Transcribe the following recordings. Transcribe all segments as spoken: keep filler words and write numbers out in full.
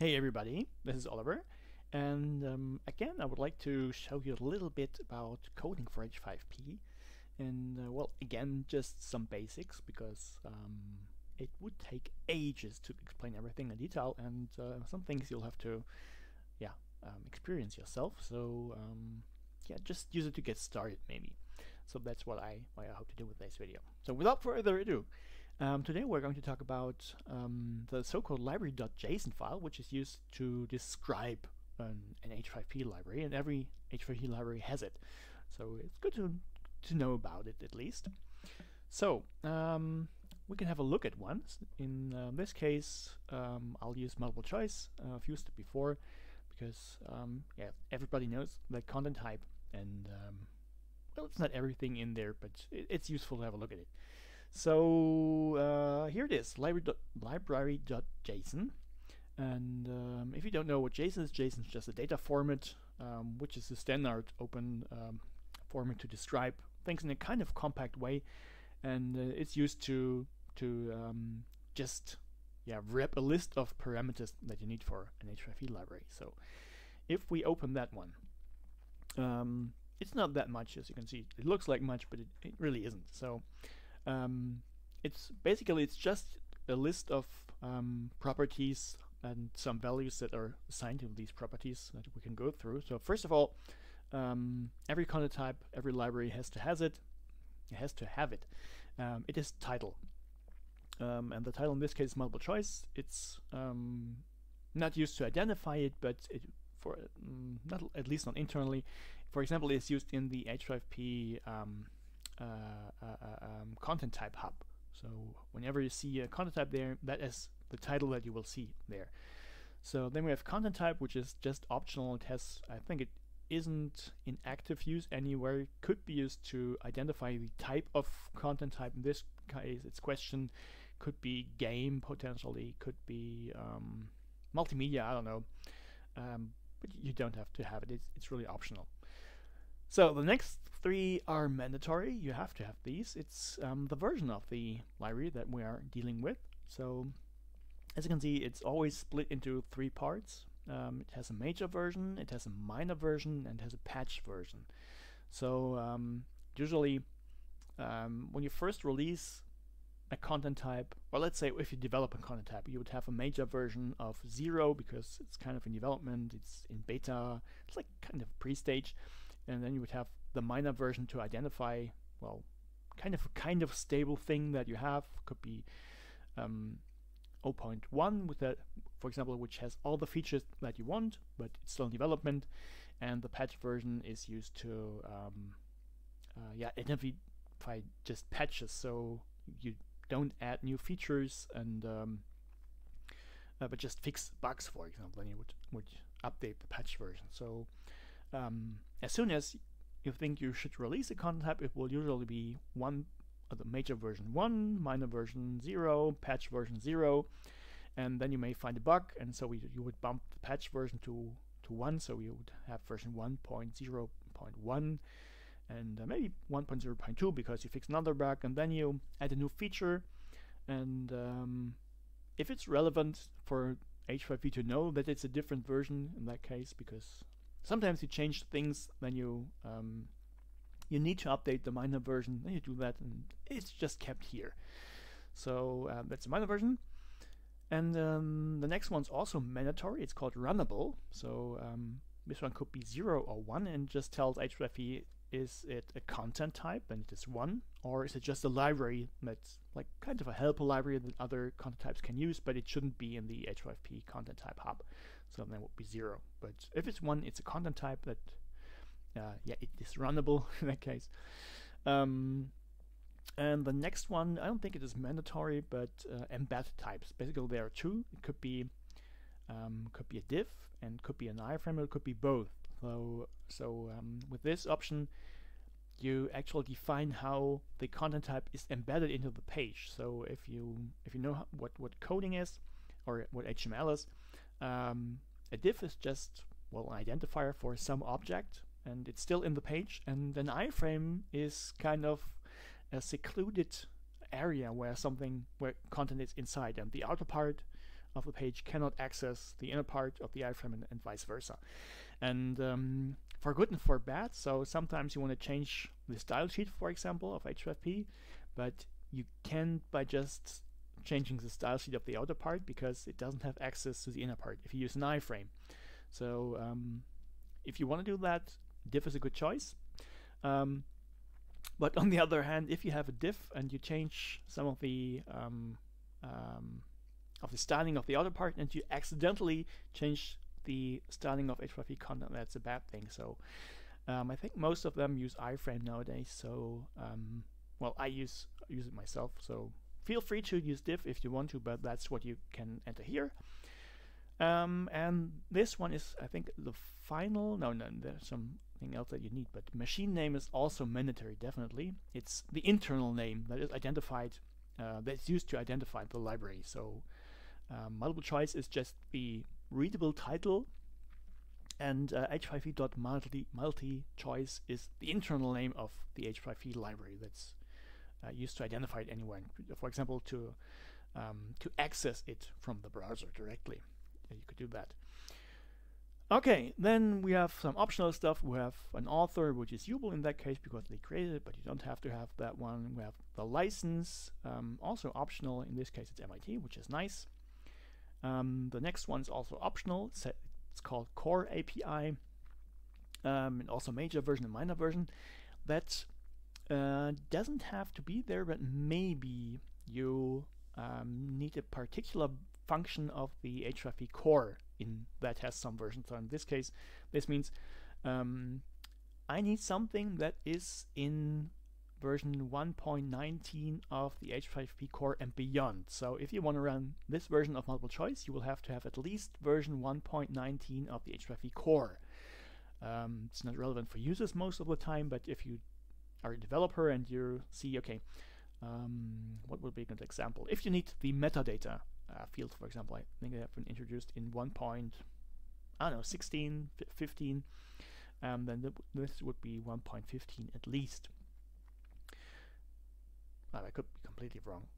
Hey everybody, this is Oliver, and um, again I would like to show you a little bit about coding for H five P, and uh, well, again, just some basics, because um, it would take ages to explain everything in detail, and uh, some things you'll have to yeah, um, experience yourself, so um, yeah, just use it to get started maybe. So that's what I, what I hope to do with this video. So without further ado, Um, today we're going to talk about um, the so-called library.json file, which is used to describe an, an H five P library, and every H five P library has it. So it's good to, to know about it, at least. So um, we can have a look at one. In uh, this case, um, I'll use multiple choice. Uh, I've used it before because um, yeah, everybody knows the content type, and um, well, it's not everything in there, but it, it's useful to have a look at it. So uh, here it is, library.library.json, and um, if you don't know what JSON is, JSON is just a data format, um, which is the standard open um, format to describe things in a kind of compact way, and uh, it's used to to um, just yeah wrap a list of parameters that you need for an H five P library. So if we open that one, um, it's not that much, as you can see. It looks like much, but it, it really isn't. So. Um, it's basically it's just a list of um, properties and some values that are assigned to these properties that we can go through. So first of all, um, every content type, every library has to has it, it has to have it. Um, it is title, um, and the title in this case is multiple choice. It's um, not used to identify it, but it for um, not at least not internally. For example, it's used in the H five P. Um, Uh, uh, um, content type hub. So whenever you see a content type there, that is the title that you will see there. So then we have content type, which is just optional. It has, I think it isn't in active use anywhere. It could be used to identify the type of content type. In this case, it's question, could be game potentially, could be um, multimedia, I don't know. Um, but you don't have to have it, it's, it's really optional. So the next three are mandatory. You have to have these. It's um, the version of the library that we are dealing with. So as you can see, it's always split into three parts. Um, it has a major version, it has a minor version, and it has a patch version. So um, usually um, when you first release a content type, well, let's say if you develop a content type, you would have a major version of zero because it's kind of in development, it's in beta, it's like kind of pre-stage. And then you would have the minor version to identify, well, kind of kind of stable thing that you have. Could be um, zero point one with that, for example, which has all the features that you want, but it's still in development. And the patch version is used to um, uh, yeah identify just patches, so you don't add new features and um, uh, but just fix bugs, for example. Then you would would update the patch version. So. Um, as soon as you think you should release a content type, it will usually be one, uh, the major version one, minor version zero, patch version zero, and then you may find a bug, and so we, you would bump the patch version to to one, so you would have version one point zero point one, and uh, maybe one point zero point two because you fix another bug, and then you add a new feature, and um, if it's relevant for H five P to know that it's a different version in that case, because sometimes you change things, then you um, you need to update the minor version, then you do that, and it's just kept here. So uh, that's the minor version. And um, the next one's also mandatory, it's called runnable. So um, this one could be zero or one and just tells H five P, is it a content type, and it is one, or is it just a library that's like kind of a helper library that other content types can use, but it shouldn't be in the H five P content type hub. So that would be zero. But if it's one, it's a content type that, uh, yeah, it is runnable in that case. Um, and the next one, I don't think it is mandatory, but uh, embed types. Basically, there are two. It could be um, could be a div, and could be an iframe, or it could be both. So, so um, with this option, you actually define how the content type is embedded into the page. So if you if you know how, what what coding is, or what H T M L is, um, a div is just well an identifier for some object, and it's still in the page. And an iframe is kind of a secluded area where something where content is inside, and the outer part of a page cannot access the inner part of the iframe, and, and vice versa. And um, for good and for bad, so sometimes you want to change the style sheet, for example, of H five P, but you can by just changing the style sheet of the outer part, because it doesn't have access to the inner part if you use an iframe. So um, if you want to do that, div is a good choice. Um, but on the other hand, if you have a div and you change some of the um, um, of the styling of the outer part, and you accidentally change the styling of H five P content, that's a bad thing. So um, I think most of them use iframe nowadays. So um, well, I use use it myself. So feel free to use div if you want to, but that's what you can enter here. Um, and this one is, I think, the final. No, no, there's something else that you need, but machine name is also mandatory, definitely. It's the internal name that is identified, uh, that's used to identify the library. So um, multiple choice is just the readable title, and uh, H five P.multi multi choice is the internal name of the H five P library that's Uh, used to identify it anywhere, for example, to um, to access it from the browser directly. You could do that. Okay, then we have some optional stuff. We have an author, which is Jubel in that case because they created it, but you don't have to have that one. We have the license, um, also optional. In this case, it's M I T, which is nice. Um, the next one's also optional. It's, it's called Core A P I, um, and also major version and minor version. That's Uh, doesn't have to be there, but maybe you um, need a particular function of the H five P core in that has some version. So in this case, this means um, I need something that is in version one point nineteen of the H five P core and beyond. So if you want to run this version of multiple choice, you will have to have at least version one point nineteen of the H five P core. Um, it's not relevant for users most of the time, but if you are a developer and you see, okay, um, what would be a good example? If you need the metadata uh, field, for example, I think they have been introduced in one point, I don't know, sixteen, fifteen, um, then th this would be one point fifteen at least. Well, I could be completely wrong.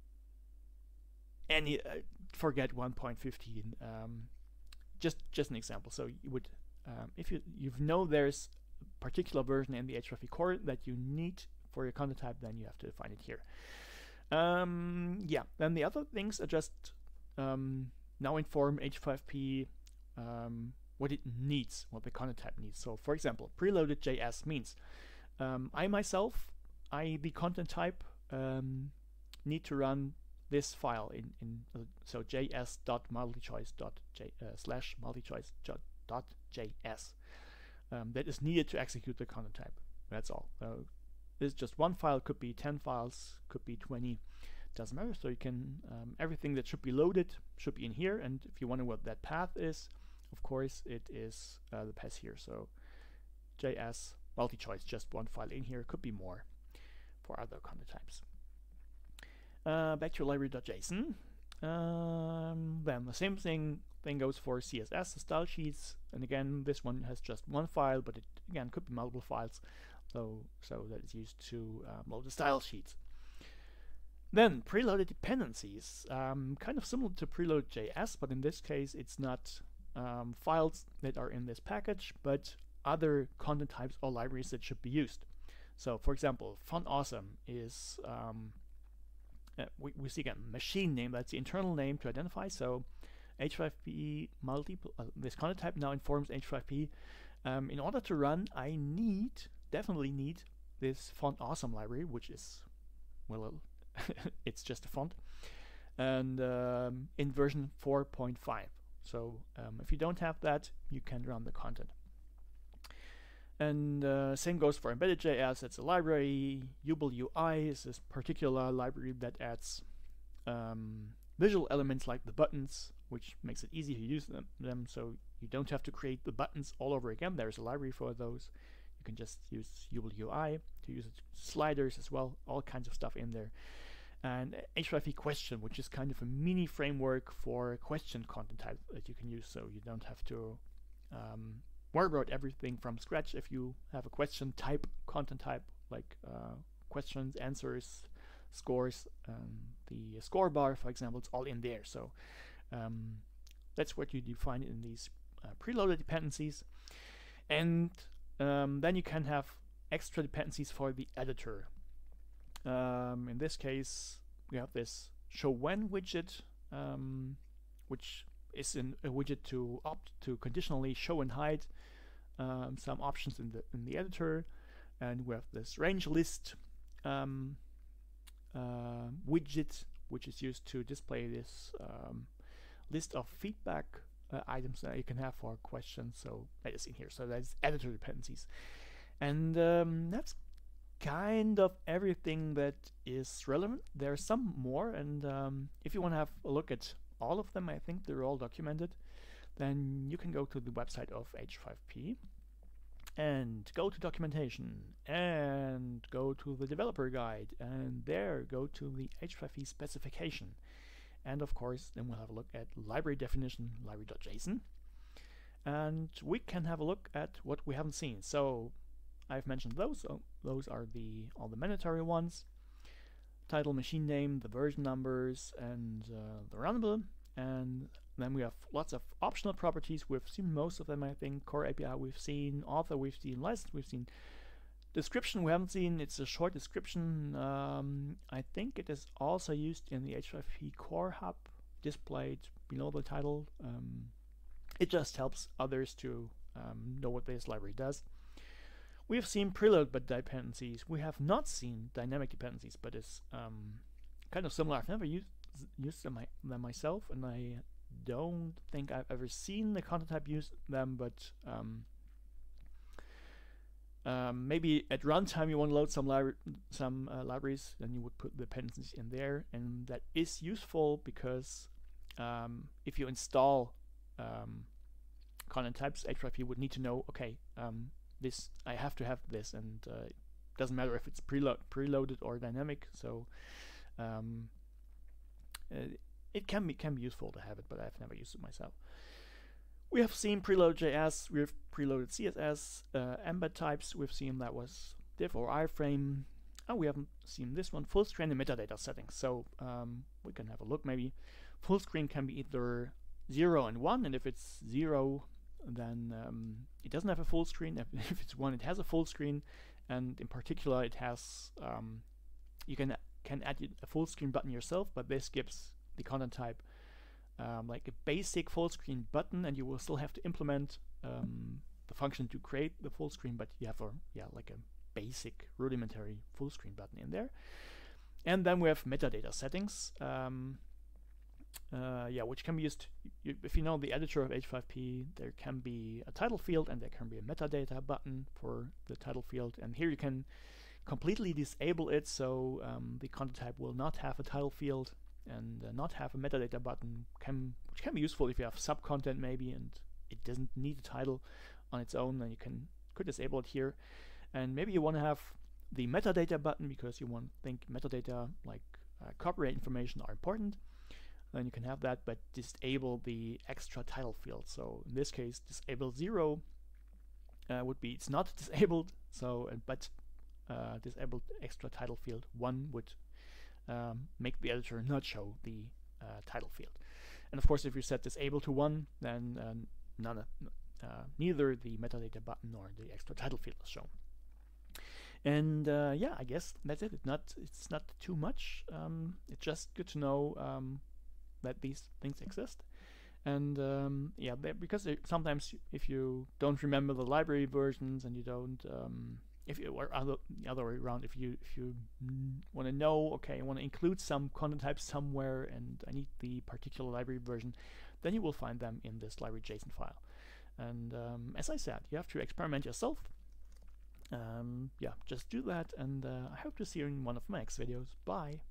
Any, uh, forget one point fifteen. Um, just just an example. So you would, um, if you you know there's particular version in the H five P core that you need for your content type, then you have to find it here. Um, yeah, then the other things are just um, now inform H five P um, what it needs, what the content type needs. So for example, preloaded J S means um, I myself, I the content type, um, need to run this file in, in uh, so J S dot multichoice dot j slash multichoice dot j s. Um, that is needed to execute the content type. That's all. So this is just one file, could be ten files, could be twenty, doesn't matter. So you can, um, everything that should be loaded should be in here. And if you wonder what that path is, of course it is uh, the path here. So J S multi-choice, just one file in here, could be more for other content types. Uh, back to library dot json. Um, then the same thing Thing goes for C S S, the style sheets, and again this one has just one file, but it again could be multiple files, so so that is used to uh, load the style sheets. Then preloaded dependencies, um, kind of similar to preload dot j s, but in this case it's not um, files that are in this package, but other content types or libraries that should be used. So for example, FontAwesome is um, uh, we, we see again machine name, that's the internal name to identify. So H five P multi, uh, this content type now informs H five P. Um, in order to run, I need, definitely need, this FontAwesome library, which is, well, it's just a font, and um, in version four point five. So um, if you don't have that, you can run the content. And uh, same goes for embedded dot j s, that's a library. Jubel U I is this particular library that adds um, visual elements like the buttons, which makes it easy to use them, them, so you don't have to create the buttons all over again. There's a library for those. You can just use Jubel U I to use it. Sliders as well, all kinds of stuff in there. And H five P question, which is kind of a mini framework for question content type that you can use, so you don't have to um, worry about everything from scratch. If you have a question type, content type, like uh, questions, answers, scores, um, the score bar, for example, it's all in there. So Um, That's what you define in these uh, preloaded dependencies. And um, then you can have extra dependencies for the editor. Um, in this case, we have this show when widget, um, which is in a widget to opt to conditionally show and hide um, some options in the in the editor, and we have this range list um, uh, widget, which is used to display this um, list of feedback uh, items that you can have for questions. So that is in here. So that's editor dependencies, and um, that's kind of everything that is relevant. There's some more, and um, if you want to have a look at all of them, I think they're all documented, then you can go to the website of H five P and go to documentation and go to the developer guide, and there go to the H five P specification, and of course then we'll have a look at library definition, library.json, and we can have a look at what we haven't seen. So I've mentioned those. So those are the all the mandatory ones: title, machine name, the version numbers, and uh, the runnable. And then we have lots of optional properties. We've seen most of them, I think. Core A P I we've seen, author we've seen, license we've seen, description we haven't seen. It's a short description. Um, I think it is also used in the H five P Core Hub, displayed below the title. Um, it just helps others to um, know what this library does. We have seen preload but dependencies. We have not seen dynamic dependencies, but it's um, kind of similar. I've never used, used them, my, them myself, and I don't think I've ever seen the content type use them, but um, um, maybe at runtime you want to load some, libra some uh, libraries, then you would put dependencies in there, and that is useful because um, if you install um, content types, H five P would need to know, okay, um, this I have to have this, and uh, it doesn't matter if it's preload preloaded or dynamic. So um, uh, it can be can be useful to have it, but I've never used it myself. We have seen preload J S, we've preloaded C S S, uh, embed types. We've seen that was div or iframe, and we haven't seen this one, full screen and metadata settings. So um, we can have a look. Maybe full screen can be either zero and one, and if it's zero, then um, it doesn't have a full screen. If it's one, it has a full screen, and in particular it has um, you can can add a full screen button yourself, but this gives the content type um, like a basic full screen button, and you will still have to implement um, the function to create the full screen, but you have a yeah like a basic rudimentary full screen button in there. And then we have metadata settings, um, Uh, yeah, which can be used, you, if you know the editor of H five P, there can be a title field and there can be a metadata button for the title field, and here you can completely disable it, so um, the content type will not have a title field and uh, not have a metadata button, can, which can be useful if you have sub-content maybe and it doesn't need a title on its own, then you can could disable it here. And maybe you want to have the metadata button because you want think metadata like uh, copyright information are important. Then you can have that, but disable the extra title field. So in this case, disable zero uh, would be it's not disabled. So, uh, but uh, disabled extra title field one would um, make the editor not show the uh, title field. And of course, if you set disable to one, then um, none, uh, neither the metadata button nor the extra title field is shown. And uh, yeah, I guess that's it. It's not it's not too much. Um, it's just good to know. Um, that these things exist, and um, yeah, because sometimes if you don't remember the library versions and you don't um, if you or other the other way around, if you if you want to know, okay, I want to include some content types somewhere and I need the particular library version, then you will find them in this library.json file. And um, as I said, you have to experiment yourself. Um, yeah, just do that, and uh, I hope to see you in one of my next videos. Bye.